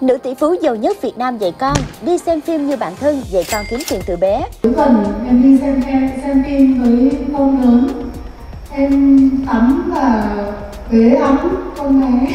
Nữ tỷ phú giàu nhất Việt Nam dạy con, đi xem phim như bạn thân dạy con kiếm tiền từ bé. Cuối tuần em đi xem phim với con lớn, em tắm và bế ấm con bé.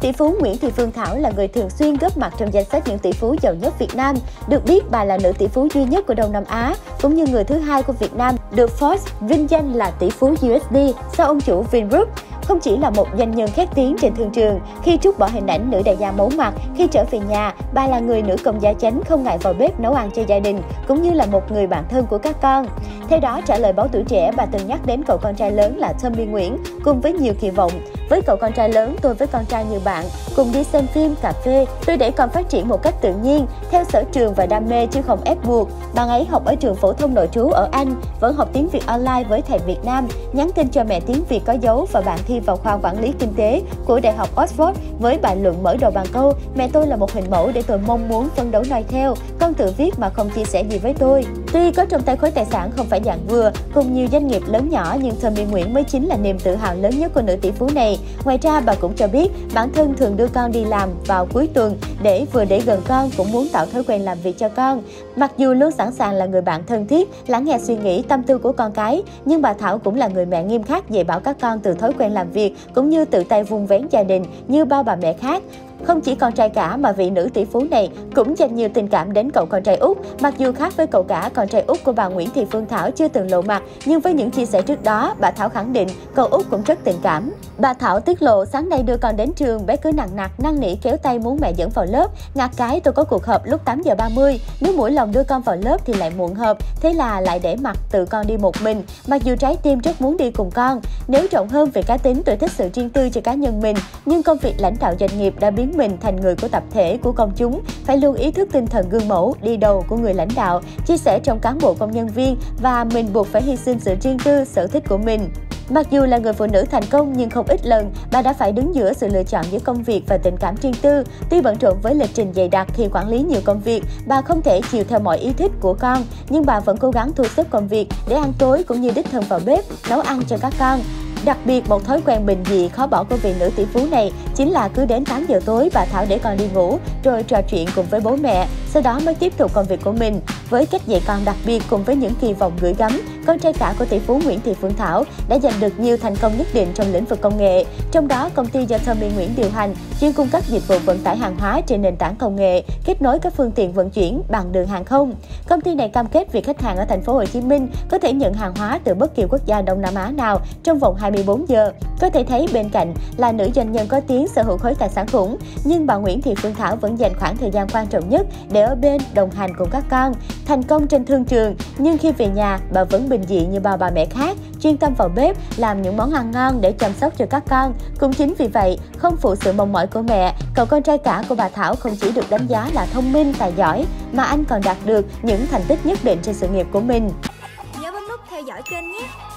Tỷ phú Nguyễn Thị Phương Thảo là người thường xuyên góp mặt trong danh sách những tỷ phú giàu nhất Việt Nam. Được biết, bà là nữ tỷ phú duy nhất của Đông Nam Á, cũng như người thứ hai của Việt Nam được Forbes vinh danh là tỷ phú USD sau ông chủ Vingroup. Không chỉ là một doanh nhân khét tiếng trên thương trường, khi trút bỏ hình ảnh nữ đại gia mấu mặt, khi trở về nhà, bà là người nữ công gia chánh không ngại vào bếp nấu ăn cho gia đình, cũng như là một người bạn thân của các con. Theo đó, trả lời báo Tuổi Trẻ, bà từng nhắc đến cậu con trai lớn là Tommy Nguyễn, cùng với nhiều kỳ vọng. Với cậu con trai lớn, tôi với con trai nhiều bạn, cùng đi xem phim, cà phê, tôi để con phát triển một cách tự nhiên, theo sở trường và đam mê chứ không ép buộc. Bạn ấy học ở trường phổ thông nội trú ở Anh, vẫn học tiếng Việt online với thầy Việt Nam, nhắn tin cho mẹ tiếng Việt có dấu và bạn thi vào khoa quản lý kinh tế của Đại học Oxford với bài luận mở đầu bằng câu "Mẹ tôi là một hình mẫu để tôi mong muốn phấn đấu noi theo, con tự viết mà không chia sẻ gì với tôi". Tuy có trong tay khối tài sản không phải dạng vừa, cùng nhiều doanh nghiệp lớn nhỏ, nhưng Tommy Nguyễn mới chính là niềm tự hào lớn nhất của nữ tỷ phú này. Ngoài ra, bà cũng cho biết bản thân thường đưa con đi làm vào cuối tuần để gần con, cũng muốn tạo thói quen làm việc cho con. Mặc dù luôn sẵn sàng là người bạn thân thiết, lắng nghe suy nghĩ, tâm tư của con cái, nhưng bà Thảo cũng là người mẹ nghiêm khắc dạy bảo các con từ thói quen làm việc cũng như tự tay vun vén gia đình như bao bà mẹ khác. Không chỉ con trai cả mà vị nữ tỷ phú này cũng dành nhiều tình cảm đến cậu con trai út. Mặc dù khác với cậu cả, con trai út của bà Nguyễn Thị Phương Thảo chưa từng lộ mặt, nhưng với những chia sẻ trước đó, bà Thảo khẳng định cậu út cũng rất tình cảm. Bà Thảo tiết lộ sáng nay đưa con đến trường, bé cứ năn nỉ kéo tay muốn mẹ dẫn vào lớp. Ngặt cái tôi có cuộc họp lúc 8:30, nếu mũi lòng đưa con vào lớp thì lại muộn họp, thế là lại để mặc tự con đi một mình, mặc dù trái tim rất muốn đi cùng con. Nếu rộng hơn về cá tính, tôi thích sự riêng tư cho cá nhân mình, nhưng công việc lãnh đạo doanh nghiệp đã biến mình thành người của tập thể, của công chúng, phải luôn ý thức tinh thần gương mẫu đi đầu của người lãnh đạo, chia sẻ trong cán bộ công nhân viên, và mình buộc phải hy sinh sự riêng tư, sở thích của mình. Mặc dù là người phụ nữ thành công, nhưng không ít lần bà đã phải đứng giữa sự lựa chọn giữa công việc và tình cảm riêng tư. Tuy bận rộn với lịch trình dày đặc khi quản lý nhiều công việc, bà không thể chiều theo mọi ý thích của con, nhưng bà vẫn cố gắng thu xếp công việc để ăn tối cũng như đích thân vào bếp nấu ăn cho các con. Đặc biệt, một thói quen bình dị khó bỏ của vị nữ tỷ phú này chính là cứ đến 8 giờ tối bà Thảo để con đi ngủ rồi trò chuyện cùng với bố mẹ, sau đó mới tiếp tục công việc của mình. Với cách dạy con đặc biệt cùng với những kỳ vọng gửi gắm, con trai cả của tỷ phú Nguyễn Thị Phương Thảo đã giành được nhiều thành công nhất định trong lĩnh vực công nghệ. Trong đó, công ty do Tommy Nguyễn điều hành chuyên cung cấp dịch vụ vận tải hàng hóa trên nền tảng công nghệ, kết nối các phương tiện vận chuyển bằng đường hàng không. Công ty này cam kết việc khách hàng ở thành phố Hồ Chí Minh có thể nhận hàng hóa từ bất kỳ quốc gia Đông Nam Á nào trong vòng 24 giờ. Có thể thấy bên cạnh là nữ doanh nhân có tiếng sở hữu khối tài sản khủng, nhưng bà Nguyễn Thị Phương Thảo vẫn dành khoảng thời gian quan trọng nhất để ở bên đồng hành cùng các con. Thành công trên thương trường, nhưng khi về nhà bà vẫn bình dị như bao bà mẹ khác, chuyên tâm vào bếp làm những món ăn ngon để chăm sóc cho các con. Cũng chính vì vậy, không phụ sự mong mỏi của mẹ, cậu con trai cả của bà Thảo không chỉ được đánh giá là thông minh, tài giỏi, mà anh còn đạt được những thành tích nhất định trên sự nghiệp của mình. Nhớ bấm nút theo dõi kênh nhé.